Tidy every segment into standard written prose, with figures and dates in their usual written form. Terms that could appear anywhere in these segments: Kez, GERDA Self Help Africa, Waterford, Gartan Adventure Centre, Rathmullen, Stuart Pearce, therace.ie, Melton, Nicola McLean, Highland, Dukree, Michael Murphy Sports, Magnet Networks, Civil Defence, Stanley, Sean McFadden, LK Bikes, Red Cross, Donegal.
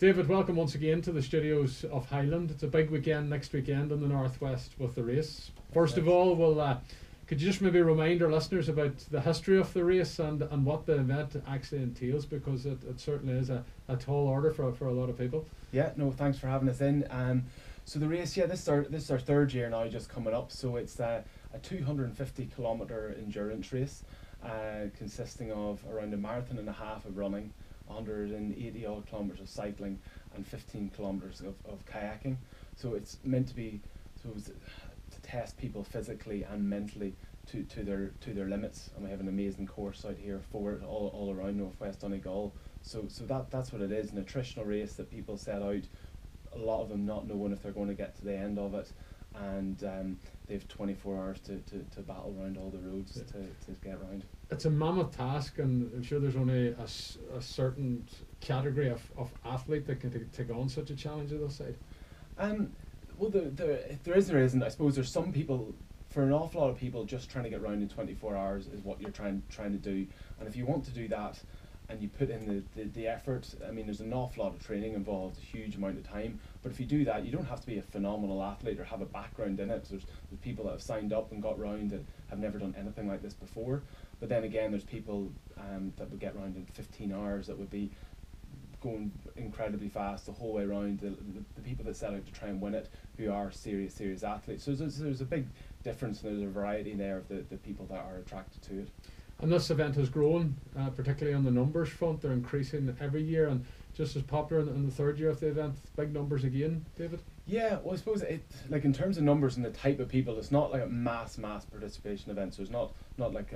David, welcome once again to the studios of Highland. It's a big weekend next weekend in the Northwest with the race. First of all, could you just maybe remind our listeners about the history of the race and what the event actually entails, because it certainly is a tall order for a lot of people. Yeah, no, thanks for having us in. So the race, this is our third year now, just coming up. So it's a 250-kilometre endurance race, consisting of around a marathon and a half of running, 180 odd kilometres of cycling, and 15 kilometres of kayaking. So it's meant to be, to test people physically and mentally to their limits, and we have an amazing course out here for it, all around Northwest Donegal. So that's what it is, an attritional race that people set out, a lot of them not knowing if they're going to get to the end of it, and they have 24 hours to battle around all the roads to get around. It's a mammoth task, and I'm sure there's only a certain category of athlete that can take on such a challenge at this side. Well, there is or isn't. I suppose there's some people, for an awful lot of people, just trying to get around in 24 hours is what you're trying to do. And if you want to do that and you put in the effort, I mean, there's an awful lot of training involved, a huge amount of time. But if you do that, you don't have to be a phenomenal athlete or have a background in it. There's people that have signed up and got round that have never done anything like this before. But then again, there's people that would get round in 15 hours that would be going incredibly fast the whole way around. The people that set out to try and win it, who are serious athletes. So there's a big difference, and there's a variety there of the people that are attracted to it. And this event has grown, particularly on the numbers front. They're increasing every year, and just as popular in the third year of the event. Big numbers again, David? Yeah, well, I suppose in terms of numbers and the type of people, it's not like a mass participation event. So it's not like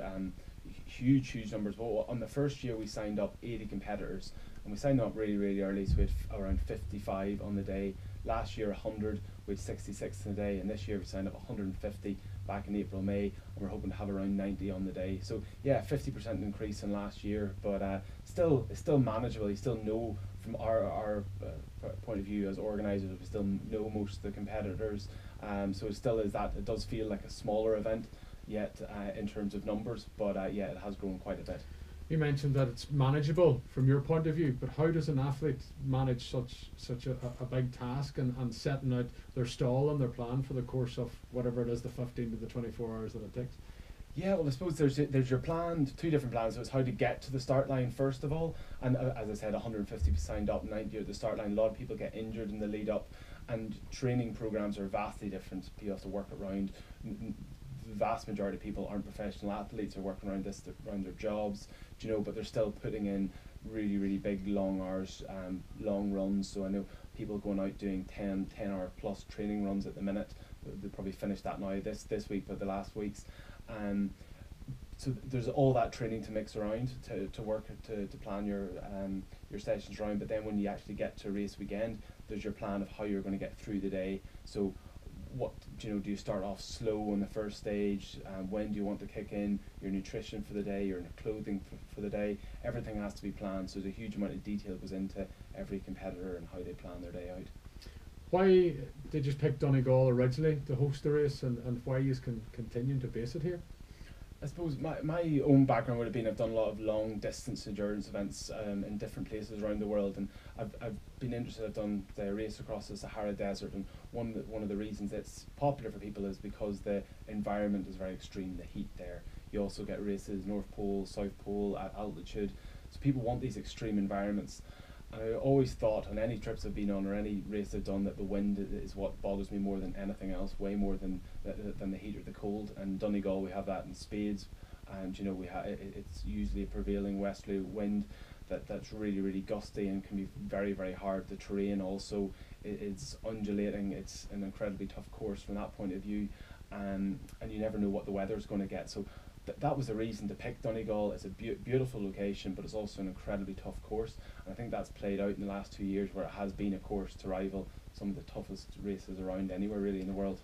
huge numbers. But on the first year we signed up 80 competitors, and we signed up really early. So we had around 55 on the day. Last year 100, we had 66 in the day, and this year we signed up 150 back in April, May, and we're hoping to have around 90 on the day. So yeah, 50% increase in last year, but it's still manageable. You still know, from our point of view as organisers, we still know most of the competitors. So it still is that, it does feel like a smaller event yet in terms of numbers, but yeah, it has grown quite a bit. You mentioned that it's manageable from your point of view, but how does an athlete manage such a big task and setting out their stall and their plan for the course of whatever it is, the 15 to the 24 hours that it takes? Yeah, well, I suppose there's your plan, two different plans. So it's how to get to the start line first of all, and as I said, 150 signed up, 90 at the start line. A lot of people get injured in the lead up, and training programs are vastly different. You have to work around. The vast majority of people aren't professional athletes, are working around their jobs, do you know, but they're still putting in really big long hours, long runs. So I know people going out doing 10 hour plus training runs at the minute. They probably finished that now this week, but the last weeks, so there's all that training to mix around, to work, to plan your sessions around. But then when you actually get to race weekend, there's your plan of how you're going to get through the day. So what do you know? Do you start off slow on the first stage? When do you want to kick in your nutrition for the day, your clothing for the day? Everything has to be planned. So there's a huge amount of detail goes into every competitor and how they plan their day out. Why did you pick Donegal originally to host the race, and why you can continue to base it here? I suppose my own background would have been, I've done a lot of long distance endurance events in different places around the world, and I've been interested. I've done the race across the Sahara Desert, and one of the reasons it's popular for people is because the environment is very extreme, the heat there. You also get races North Pole, South Pole at altitude, so people want these extreme environments. And I always thought, on any trips I've been on or any race I've done, that the wind is what bothers me more than anything else, way more than the heat or the cold. And Donegal, we have that in spades, and you know, it's usually a prevailing westerly wind that's really gusty and can be very hard. The terrain also is undulating. It's an incredibly tough course from that point of view, and you never know what the weather's going to get. So that was the reason to pick Donegal. It's a beautiful location, but it's also an incredibly tough course, and I think that's played out in the last 2 years, where it has been a course to rival some of the toughest races around anywhere really in the world.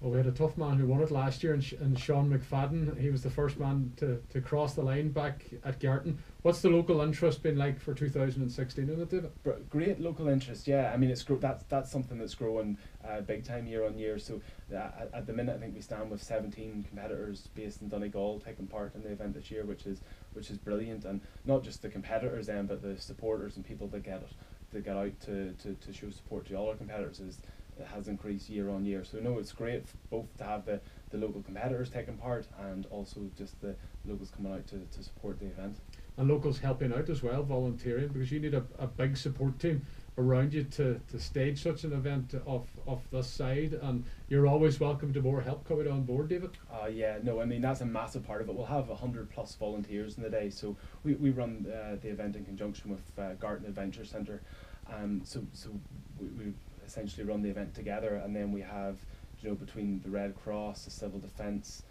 Well, we had a tough man who won it last year, and Sean McFadden. He was the first man to cross the line back at Gartan. What's the local interest been like for 2016 in it, David? Great local interest, yeah. I mean, that's something that's growing big time year on year. So at the minute, I think we stand with 17 competitors based in Donegal taking part in the event this year, which is brilliant. And not just the competitors then, but the supporters and people that get it. to get out to show support to all our competitors has increased year on year. So no, it's great both to have the local competitors taking part and also just the locals coming out to support the event. And locals helping out as well, volunteering, because you need a big support team around you to stage such an event of this side, and you're always welcome to more help coming on board, David. Yeah, no, I mean that's a massive part of it. We'll have 100+ volunteers in the day, so we run the event in conjunction with Gartan Adventure Centre, so we essentially run the event together, and then we have, you know, between the Red Cross, the Civil Defence,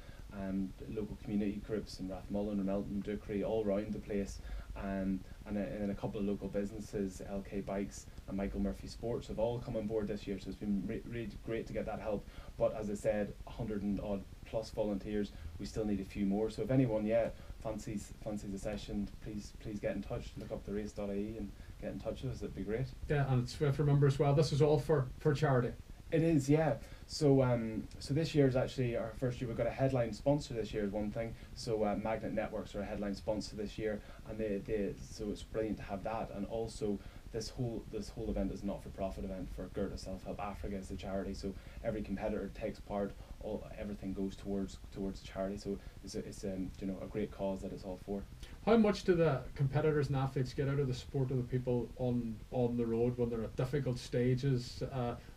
local community groups in Rathmullen and Melton, Dukree, all around the place, and then a couple of local businesses, LK Bikes and Michael Murphy Sports, have all come on board this year, so it's been really great to get that help. But as I said, 100+ volunteers, we still need a few more. So if anyone fancies a session, please get in touch. Look up therace.ie and get in touch with us. It'd be great. Yeah, and it's worth remember as well, this is all for charity. It is, yeah. So so this year is actually our first year. We've got a headline sponsor this year is one thing. So Magnet Networks are a headline sponsor this year, and so it's brilliant to have that. And also this whole event is a not-for-profit event for GERDA Self Help Africa as the charity. So every competitor takes part. Everything goes towards charity. So it's you know, a great cause that it's all for. How much do the competitors and athletes get out of the support of the people on the road when they're at difficult stages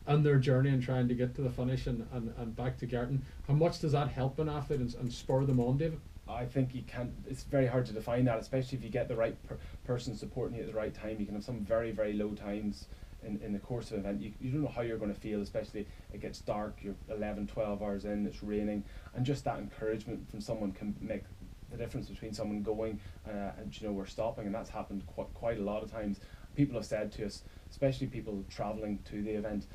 on their journey and trying to get to the finish and back to Gartan? How much does that help an athlete and spur them on, David? I think you can't, it's very hard to define that, especially if you get the right person supporting you at the right time. You can have some very, very low times in the course of an event. You don't know how you're going to feel, especially it gets dark, you're 11, 12 hours in, it's raining, and just that encouragement from someone can make the difference between someone going and, you know, we're stopping, and that's happened quite a lot of times. People have said to us, especially people travelling to the event,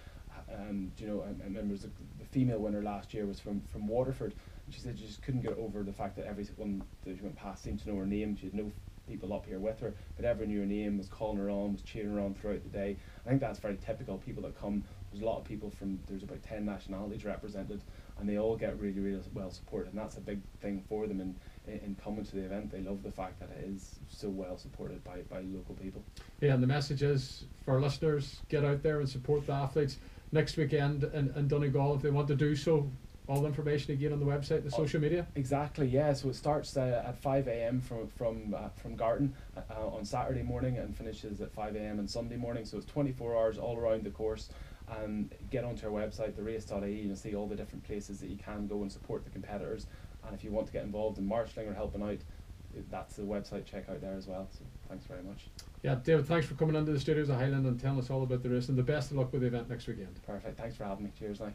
you know, I remember the female winner last year was from Waterford, and she said she just couldn't get over the fact that everyone that she went past seemed to know her name. She had no people up here with her, but everyone knew her name, was calling her on, was cheering her on throughout the day. I think that's very typical. People that come, there's a lot of people from, there's about 10 nationalities represented, and they all get really, really well supported, and that's a big thing for them in coming to the event. They love the fact that it is so well supported by local people. Yeah, and the message is for our listeners, get out there and support the athletes. Next weekend in Donegal, if they want to do so, all the information again on the website, the social media? Exactly, yeah. So it starts at 5 a.m. from Gartan on Saturday morning and finishes at 5 a.m. on Sunday morning. So it's 24 hours all around the course. Get onto our website, therace.ie, and you'll see all the different places that you can go and support the competitors. And if you want to get involved in marshalling or helping out, that's the website check out there as well. So thanks very much. Yeah, David, thanks for coming into the studios of Highland and telling us all about the race, and the best of luck with the event next weekend. Perfect, thanks for having me. Cheers now.